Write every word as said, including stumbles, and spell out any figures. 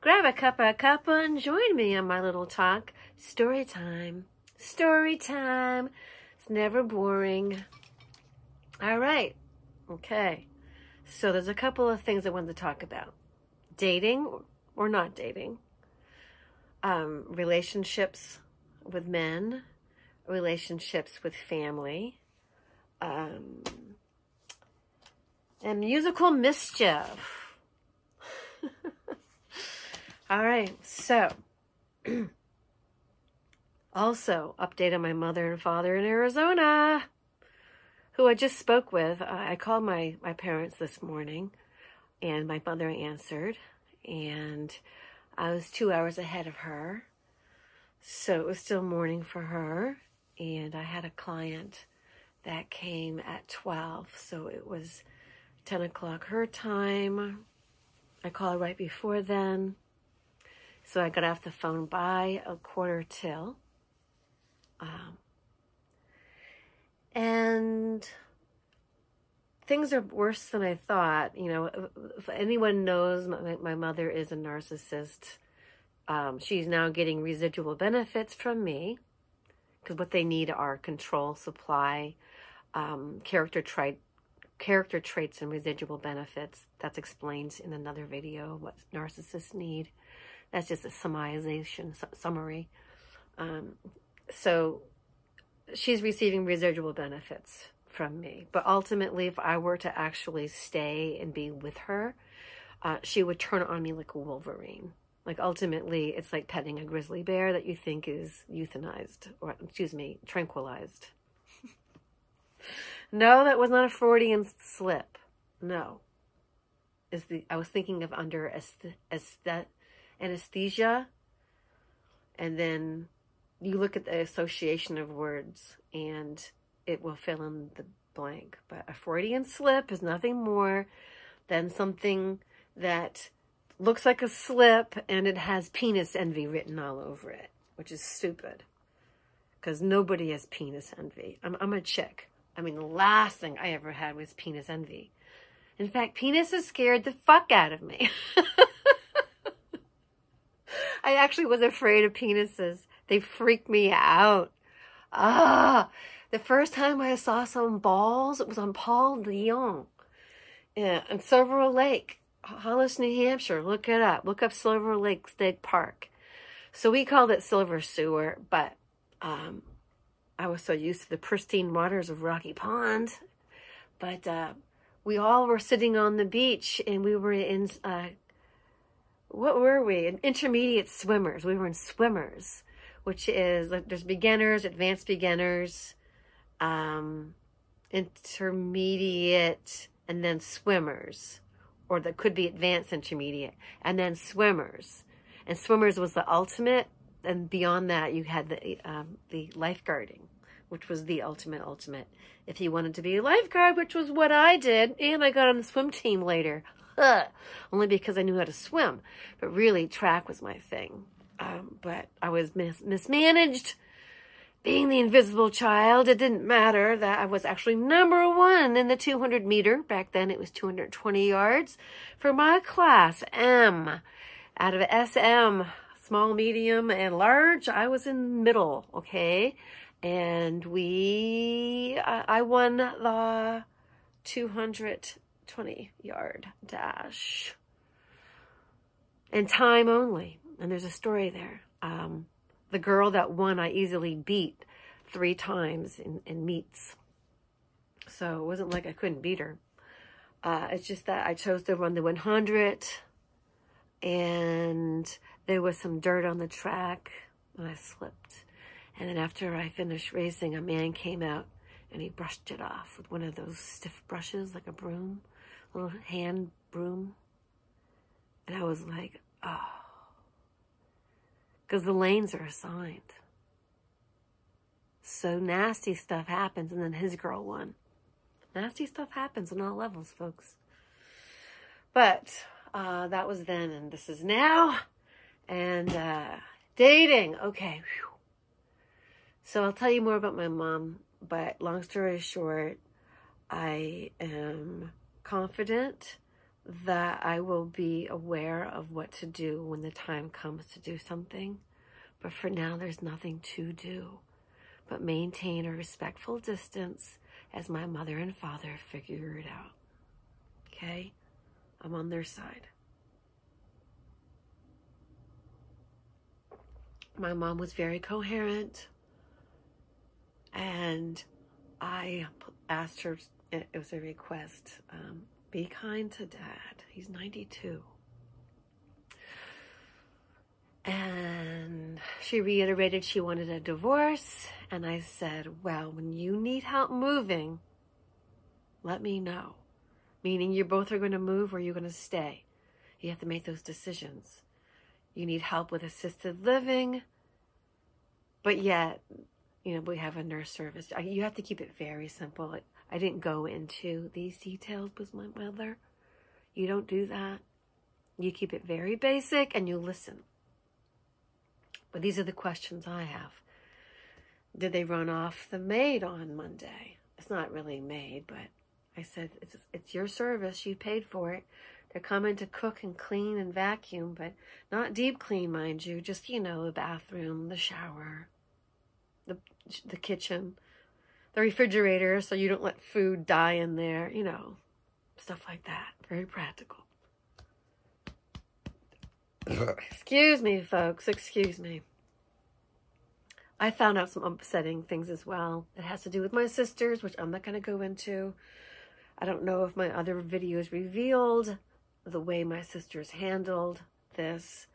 Grab a cup of cuppa and join me on my little talk. Story time. Story time. It's never boring. All right. Okay. So there's a couple of things I wanted to talk about. Dating or not dating. Um, relationships with men. Relationships with family. Um, and musical mischief. All right. So... Also, update on my mother and father in Arizona, who I just spoke with. I called my, my parents this morning, and my mother answered, and I was two hours ahead of her, so it was still morning for her, and I had a client that came at twelve, so it was ten o'clock her time. I called right before then, so I got off the phone by a quarter till. Um, and things are worse than I thought. You know, if, if anyone knows, my, my mother is a narcissist. Um, she's now getting residual benefits from me because what they need are control, supply, um, character trait, character traits and residual benefits. That's explained in another video, what narcissists need. That's just a summarization, summary. Um, So she's receiving residual benefits from me. But ultimately, if I were to actually stay and be with her, uh, she would turn on me like a Wolverine. Like ultimately, it's like petting a grizzly bear that you think is euthanized, or excuse me, tranquilized. No, that was not a Freudian slip. No. Is the I was thinking of under anesthesia, and then... You look at the association of words and it will fill in the blank. But a Freudian slip is nothing more than something that looks like a slip and it has penis envy written all over it, which is stupid because nobody has penis envy. I'm, I'm a chick. I mean, the last thing I ever had was penis envy. In fact, penises scared the fuck out of me. I actually was afraid of penises. They freaked me out. Ah, the first time I saw some balls, it was on Paul Leon, yeah, on Silver Lake, Hollis, New Hampshire. Look it up. Look up Silver Lake State Park. So we called it Silver Sewer, but um, I was so used to the pristine waters of Rocky Pond. But uh, we all were sitting on the beach, and we were in uh, what were we? In intermediate swimmers. We were in swimmers. Which is, like, there's beginners, advanced beginners, um, intermediate, and then swimmers. Or that could be advanced intermediate. And then swimmers. And swimmers was the ultimate. And beyond that, you had the, um, the lifeguarding, which was the ultimate ultimate. If you wanted to be a lifeguard, which was what I did, and I got on the swim team later. Ugh. Only because I knew how to swim. But really, track was my thing. Um, but I was mis mismanaged. Being the invisible child, it didn't matter that I was actually number one in the two hundred meter. Back then it was two hundred twenty yards for my class M. Out of S M, small, medium, and large, I was in middle, okay? And we, I, I won the two hundred twenty yard dash. And time only. And there's a story there. Um, the girl that won, I easily beat three times in, in meets. So it wasn't like I couldn't beat her. Uh, it's just that I chose to run the one hundred. And there was some dirt on the track. And I slipped. And then after I finished racing, a man came out. And he brushed it off with one of those stiff brushes, like a broom. A little hand broom. And I was like, oh. Because the lanes are assigned. So nasty stuff happens, and then his girl won. Nasty stuff happens on all levels, folks. But uh, that was then, and this is now. And uh, dating. Okay. Whew. So I'll tell you more about my mom. But long story short, I am confident that I will be aware of what to do when the time comes to do something. But for now, there's nothing to do but maintain a respectful distance as my mother and father figure it out. Okay? I'm on their side. My mom was very coherent, and I asked her, it was a request, um, be kind to Dad. He's ninety-two. And she reiterated she wanted a divorce. And I said, well, when you need help moving, let me know. Meaning you both are going to move or you're going to stay. You have to make those decisions. You need help with assisted living. But yet, you know, we have a nurse service. You have to keep it very simple. I didn't go into these details with my mother. You don't do that. You keep it very basic and you listen. But these are the questions I have. Did they run off the maid on Monday? It's not really maid, but I said, it's, it's your service. You paid for it. They're coming to cook and clean and vacuum, but not deep clean, mind you. Just, you know, the bathroom, the shower, the, the kitchen, the refrigerator, so you don't let food die in there, you know, stuff like that. Very practical. Excuse me, folks. Excuse me. I found out some upsetting things as well. It has to do with my sisters, which I'm not going to go into. I don't know if my other videos revealed the way my sisters handled this.